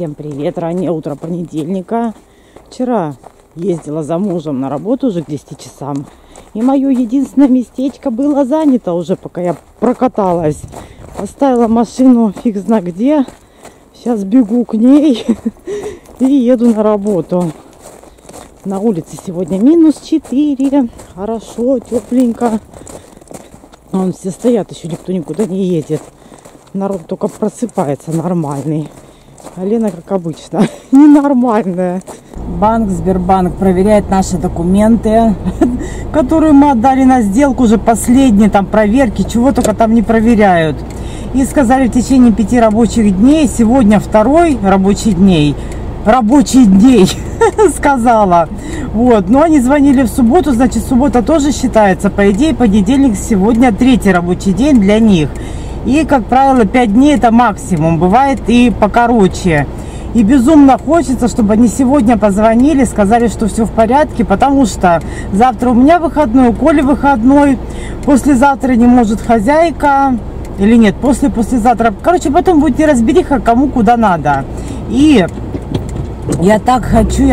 Всем привет! Раннее утро понедельника. Вчера ездила за мужем на работу уже к 10 часам. И мое единственное местечко было занято уже, пока я прокаталась. Поставила машину фиг знает где. Сейчас бегу к ней и еду на работу. На улице сегодня минус 4. Хорошо, тепленько. Вон все стоят, еще никто никуда не едет. Народ только просыпается нормальный. А Лена, как обычно, ненормальная. Банк, Сбербанк проверяет наши документы, которые мы отдали на сделку уже последние там проверки, чего только там не проверяют. И сказали в течение 5 рабочих дней, сегодня второй рабочий день, сказала. Вот, но они звонили в субботу, значит, суббота тоже считается. По идее, понедельник сегодня 3-й рабочий день для них. И, как правило, 5 дней это максимум, бывает и покороче. И безумно хочется, чтобы они сегодня позвонили, сказали, что все в порядке, потому что завтра у меня выходной, у Коли выходной, послезавтра не может хозяйка, или нет, послезавтра. Короче, потом будет неразбериха, кому куда надо. И я так хочу,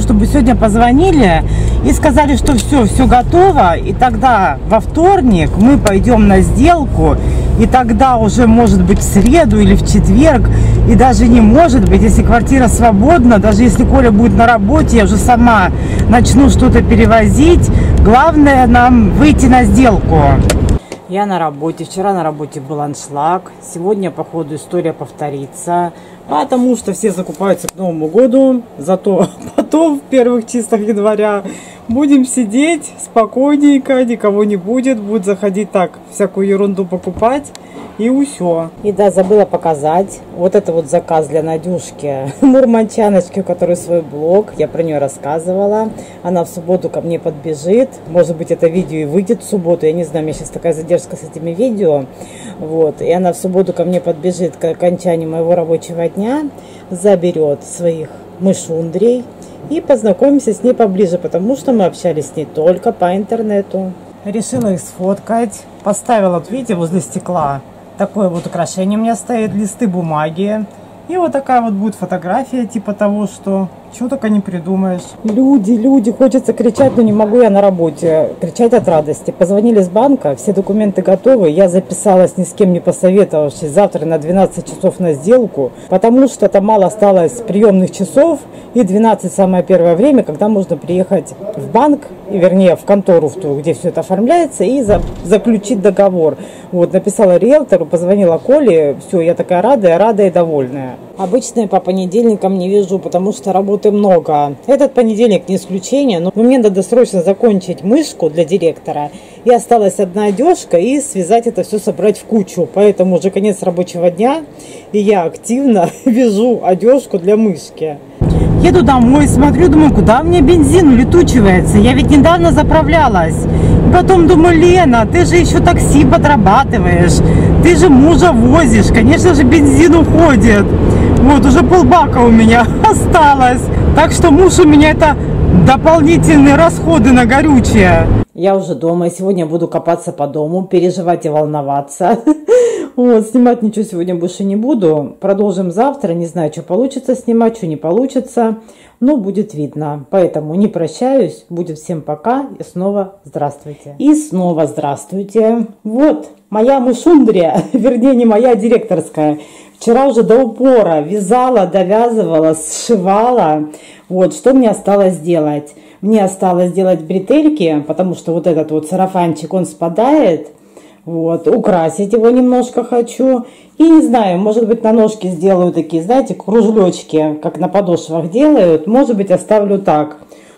чтобы сегодня позвонили и сказали, что все готово, и тогда во вторник мы пойдем на сделку. И тогда уже, может быть, в среду или в четверг, и даже не может быть, если квартира свободна, даже если Коля будет на работе, я уже сама начну что-то перевозить. Главное нам выйти на сделку. Я на работе. Вчера на работе был аншлаг. Сегодня, походу, история повторится. Потому что все закупаются к Новому году. Зато потом в первых числах января будем сидеть спокойненько. Никого не будет. Будут заходить так, всякую ерунду покупать. И усё. И да, забыла показать. Вот это вот заказ для Надюшки. Мурманчаночки, у которой свой блог. Я про нее рассказывала. Она в субботу ко мне подбежит. Может быть, это видео и выйдет в субботу. Я не знаю, у меня сейчас такая задержка с этими видео. Вот. И она в субботу ко мне подбежит к окончанию моего рабочего дня. Заберет своих мышундрей. И познакомимся с ней поближе, потому что мы общались с ней только по интернету. Решила их сфоткать. Поставила, вот видите, возле стекла. Такое вот украшение у меня стоит, листы бумаги. И вот такая вот будет фотография, типа того, что чего только не придумаешь. Люди, хочется кричать, но не могу я на работе. Кричать от радости. Позвонили с банка, все документы готовы. Я записалась, ни с кем не посоветовавшись, завтра на 12 часов на сделку. Потому что там мало осталось приемных часов. И 12 самое первое время, когда можно приехать в банк, вернее в контору, в ту, где все это оформляется, и заключить договор. Вот, написала риэлтору, позвонила Коле. Все, я такая рада и довольная. Обычно я по понедельникам не вижу, потому что работы много. Этот понедельник не исключение, но мне надо срочно закончить мышку для директора. И осталась одна одежка, и связать это все, собрать в кучу. Поэтому уже конец рабочего дня, и я активно вяжу одежку для мышки. Еду домой, смотрю, думаю, куда мне бензин улетучивается? Я ведь недавно заправлялась. И потом думаю, Лена, ты же еще такси подрабатываешь, ты же мужа возишь, конечно же бензин уходит. Вот, уже полбака у меня осталось. Так что муж у меня это дополнительные расходы на горючее. Я уже дома, и сегодня буду копаться по дому, переживать и волноваться. Вот, снимать ничего сегодня больше не буду. Продолжим завтра. Не знаю, что получится снимать, что не получится. Но будет видно. Поэтому не прощаюсь. Будет всем пока. И снова здравствуйте. И снова здравствуйте. Вот, моя мышундрия. Вернее, не моя, а директорская. Вчера уже до упора вязала, довязывала, сшивала. Вот, что мне осталось делать? Мне осталось делать бретельки, потому что вот этот вот сарафанчик, он спадает. Вот, украсить его немножко хочу. И не знаю, может быть, на ножки сделаю такие, знаете, кружочки, как на подошвах делают. Может быть, оставлю так.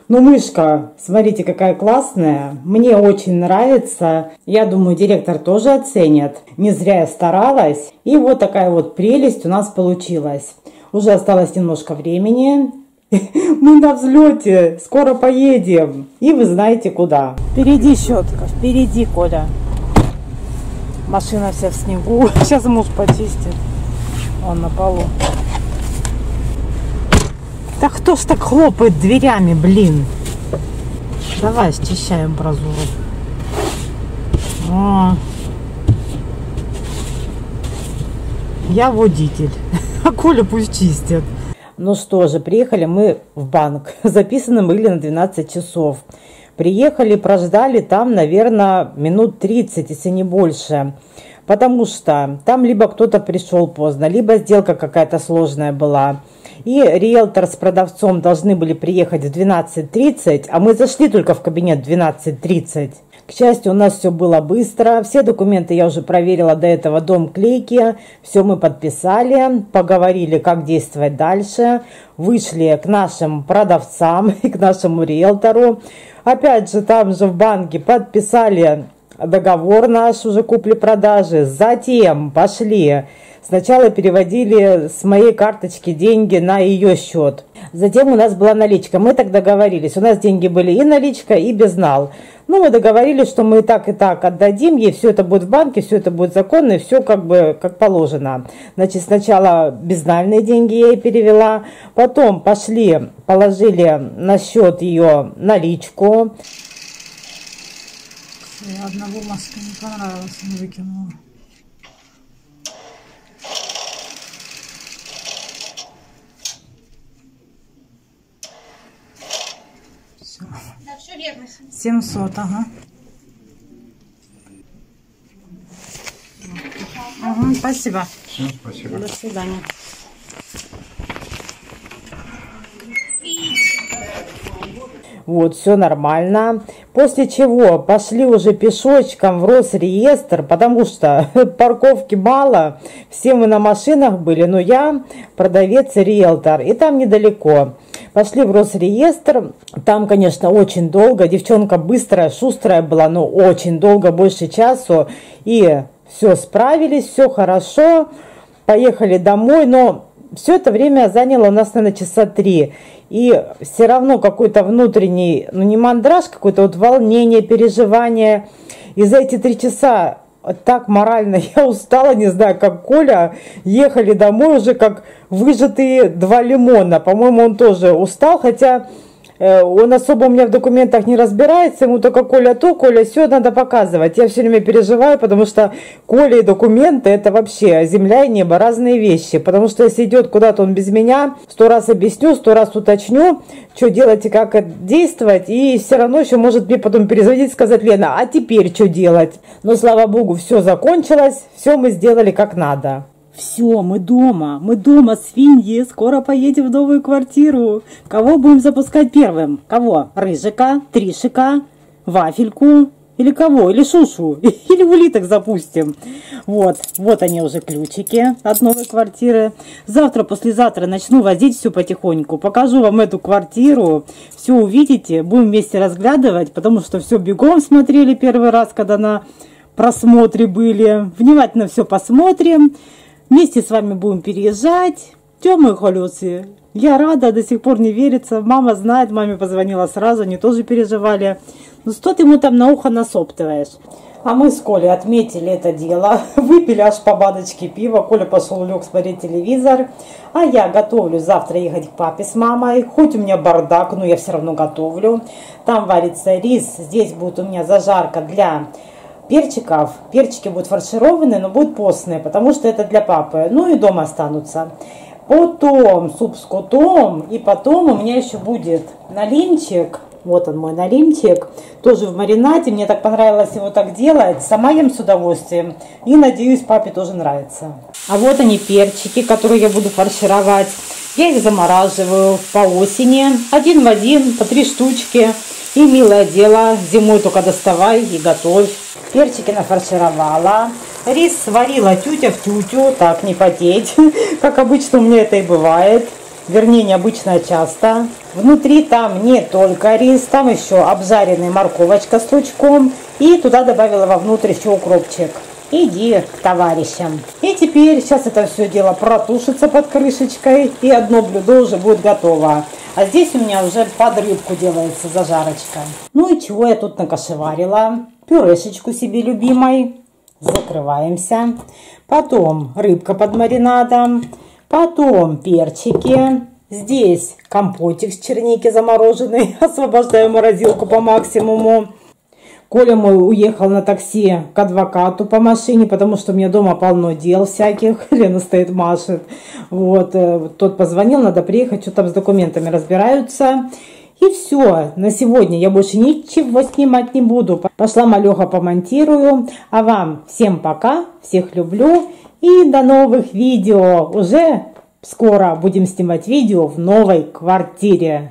Но мышка, смотрите, какая классная. Мне очень нравится. Я думаю, директор тоже оценит. Не зря я старалась. И вот такая вот прелесть у нас получилась. Уже осталось немножко времени. Мы на взлете. Скоро поедем. И вы знаете куда. Впереди щетка, впереди Коля. Машина вся в снегу. Сейчас муж почистит. Он на полу. Да кто ж так хлопает дверями, блин? Давай, счищаем амбразуру. О. Я водитель. А Коля пусть чистит. Ну что же, приехали мы в банк. Записаны мы были на 12 часов. Приехали, прождали там, наверное, минут 30, если не больше. Потому что там либо кто-то пришел поздно, либо сделка какая-то сложная была. И риэлтор с продавцом должны были приехать в 12:30, а мы зашли только в кабинет в 12:30. К счастью, у нас все было быстро. Все документы я уже проверила до этого, дом клейки. Все мы подписали, поговорили, как действовать дальше. Вышли к нашим продавцам и к нашему риэлтору. Опять же, там же в банке подписали договор наш уже купли-продажи. Затем пошли. Сначала переводили с моей карточки деньги на ее счет. Затем у нас была наличка. Мы так договорились. У нас деньги были и наличка, и безнал. Ну, мы договорились, что мы и так отдадим ей. Все это будет в банке, все это будет законно, и все как бы как положено. Значит, сначала безнальные деньги я ей перевела. Потом пошли, положили на счет ее наличку. Я одного маска не понравилась, не выкинула. Да, все верно. 700, ага. Ага, спасибо. Всем спасибо. До свидания. Вот, все нормально. После чего пошли уже пешочком в Росреестр, потому что парковки мало. Все мы на машинах были, но я продавец и риэлтор. И там недалеко. Пошли в Росреестр, там, конечно, очень долго, девчонка быстрая, шустрая была, но очень долго, больше часу, и все справились, все хорошо, поехали домой, но все это время заняло у нас, наверное, часа 3, и все равно какой-то внутренний, ну не мандраж, какое-то вот волнение, переживание, и за эти 3 часа так морально я устала, не знаю, как Коля. Ехали домой уже как выжатые 2 лимона. По-моему, он тоже устал, хотя он особо у меня в документах не разбирается. Ему только Коля то, Коля все надо показывать. Я все время переживаю, потому что Коля и документы — это вообще земля и небо, разные вещи. Потому что если идет куда-то он без меня, 100 раз объясню, 100 раз уточню, что делать и как действовать. И все равно еще может мне потом перезвонить и сказать: Лена, а теперь что делать? Но, слава богу, все закончилось, все мы сделали как надо. Все, мы дома, свиньи, скоро поедем в новую квартиру. Кого будем запускать первым? Кого? Рыжика, Тришика, Вафельку или кого? Или Шушу, или улиток запустим. Вот, вот они уже ключики от новой квартиры. Завтра, послезавтра начну возить все потихоньку. Покажу вам эту квартиру, все увидите, будем вместе разглядывать, потому что все бегом смотрели первый раз, когда на просмотре были. Внимательно все посмотрим. Вместе с вами будем переезжать. Тёма и Халюси. Я рада, до сих пор не верится. Мама знает, маме позвонила сразу, они тоже переживали. Ну что ты ему там на ухо насоптываешь? А мы с Колей отметили это дело. Выпили аж по баночке пива. Коля пошел лег смотреть телевизор. А я готовлю завтра ехать к папе с мамой. Хоть у меня бардак, но я все равно готовлю. Там варится рис. Здесь будет у меня зажарка для перчиков. Перчики будут фаршированные, но будут постные, потому что это для папы. Ну и дома останутся. Потом суп с котом. И потом у меня еще будет налимчик. Вот он мой налимчик. Тоже в маринаде. Мне так понравилось его так делать. Сама ем с удовольствием. И, надеюсь, папе тоже нравится. А вот они перчики, которые я буду фаршировать. Я их замораживаю по осени. Один в один, по 3 штучки. И, милое дело, зимой только доставай и готовь. Перчики нафаршировала. Рис сварила тютя в тютю, так не потеть. Как обычно у меня это и бывает. Вернее, необычно, а часто. Внутри там не только рис, там еще обжаренная морковочка с лучком. И туда добавила вовнутрь еще укропчик. Иди к товарищам. И теперь сейчас это все дело протушится под крышечкой. И одно блюдо уже будет готово. А здесь у меня уже под рыбку делается зажарочка. Ну и чего я тут накошеварила? Пюрешечку себе любимой. Закрываемся. Потом рыбка под маринадом. Потом перчики. Здесь компотик с черники замороженный. Освобождаю морозилку по максимуму. Коля мой уехал на такси к адвокату по машине, потому что у меня дома полно дел всяких. Лена стоит, машет. Вот, тот позвонил, надо приехать, что там с документами разбираются. И все, на сегодня я больше ничего снимать не буду. Пошла малеха помонтирую. А вам всем пока, всех люблю. И до новых видео. Уже скоро будем снимать видео в новой квартире.